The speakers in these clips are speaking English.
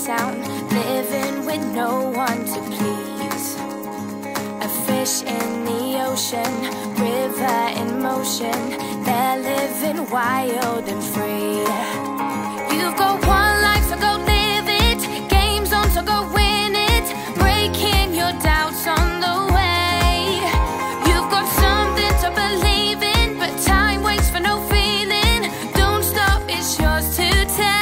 sound, living with no one to please. A fish in the ocean, river in motion, they're living wild and free. You've got one life, so go live it. Game's on, so go win it. Breaking your doubts on the way. You've got something to believe in, but time waits for no feeling. Don't stop, it's yours to take.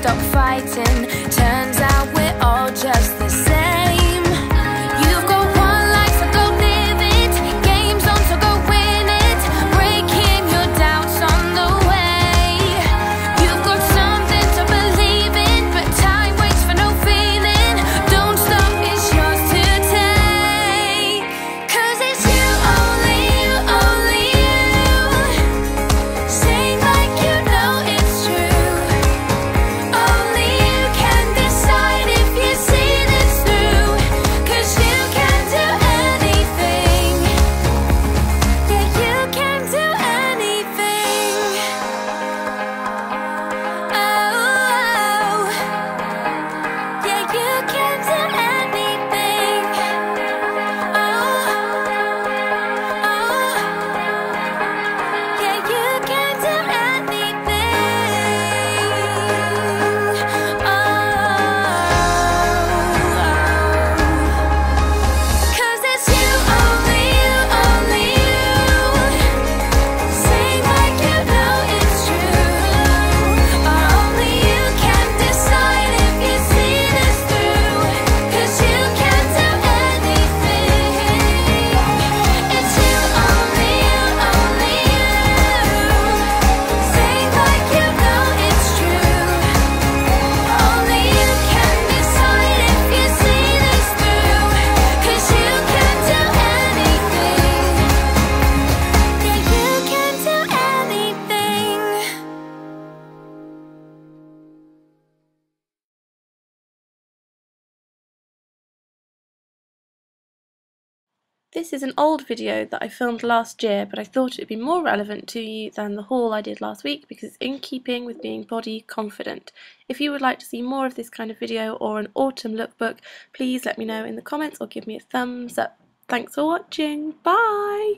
Stop fighting, turns out we're all just the same. You've got one life, so go live it. Game's on, so go win it. Breaking your doubts on the way. You've got something to believe in, but time waits for no feeling. Don't stop, it's yours to take. 'Cause it's you, only you, only you. Sing like you know it's true. This is an old video that I filmed last year, but I thought it would be more relevant to you than the haul I did last week because it's in keeping with being body confident. If you would like to see more of this kind of video or an autumn lookbook, please let me know in the comments or give me a thumbs up. Thanks for watching, bye!